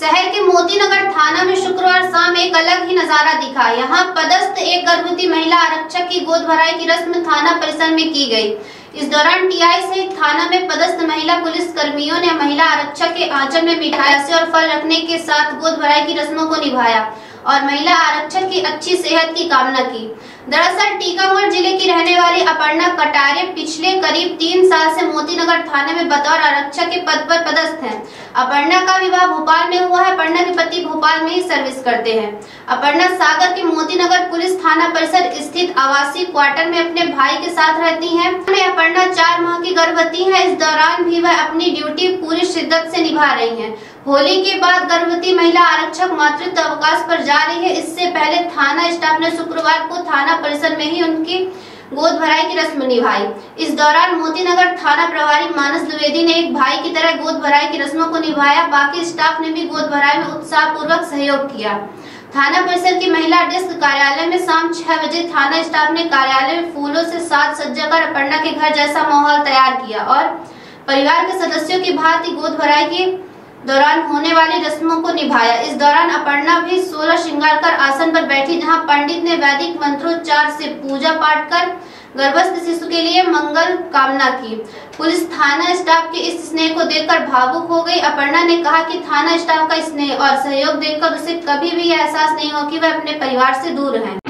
शहर के मोतीनगर थाना में शुक्रवार शाम एक अलग ही नजारा दिखा। यहाँ पदस्थ एक गर्भवती महिला आरक्षक की गोद भराई की रस्म थाना परिसर में की गई। इस दौरान टीआई सहित थाना में पदस्थ महिला पुलिस कर्मियों ने महिला आरक्षक के आंचल में मिठाई और फल रखने के साथ गोद भराई की रस्मों को निभाया और महिला आरक्षक की अच्छी सेहत की कामना की। दरअसल टीकमगढ़ जिले की रहने वाली अपर्णा कटारे पिछले करीब 3 साल से मोतीनगर थाने में बतौर आरक्षक के पद पर पदस्थ हैं। अपर्णा का विवाह भोपाल में हुआ है। अपर्णा के पति भोपाल में ही सर्विस करते हैं। अपर्णा सागर के मोतीनगर पुलिस थाना परिसर स्थित आवासीय क्वार्टर में अपने भाई के साथ रहती है। अपर्णा 4 माह की गर्भवती है। इस दौरान भी वह अपनी ड्यूटी पूरी शिद्दत से निभा रही है। होली के बाद गर्भवती महिला आरक्षक मातृत्व अवकाश पर जा रही है। इससे पहले थाना स्टाफ ने शुक्रवार को थाना परिसर में ही उनकी गोद भराई की रस्म निभाई। इस दौरान मोतीनगर थाना प्रभारी मानस द्विवेदी ने एक भाई की तरह गोद भराई की रस्मों को निभाया। बाकी स्टाफ ने भी गोद भराई में उत्साह पूर्वक सहयोग किया। थाना परिसर की महिला डेस्क कार्यालय में शाम 6 बजे थाना स्टाफ ने कार्यालय में फूलों से साज सज्जा कर अपर्णा के घर जैसा माहौल तैयार किया और परिवार के सदस्यों की भांति गोद भराई के दौरान होने वाली रस्मों को निभाया। इस दौरान अपर्णा भी 16 श्रृंगार कर आसन पर बैठी, जहां पंडित ने वैदिक मंत्रोच्चार से पूजा पाठ कर गर्भस्थ शिशु के लिए मंगल कामना की। पुलिस थाना स्टाफ के इस स्नेह को देखकर भावुक हो गई। अपर्णा ने कहा कि थाना स्टाफ का स्नेह और सहयोग देखकर उसे कभी भी यह एहसास नहीं हो कि वह अपने परिवार से दूर है।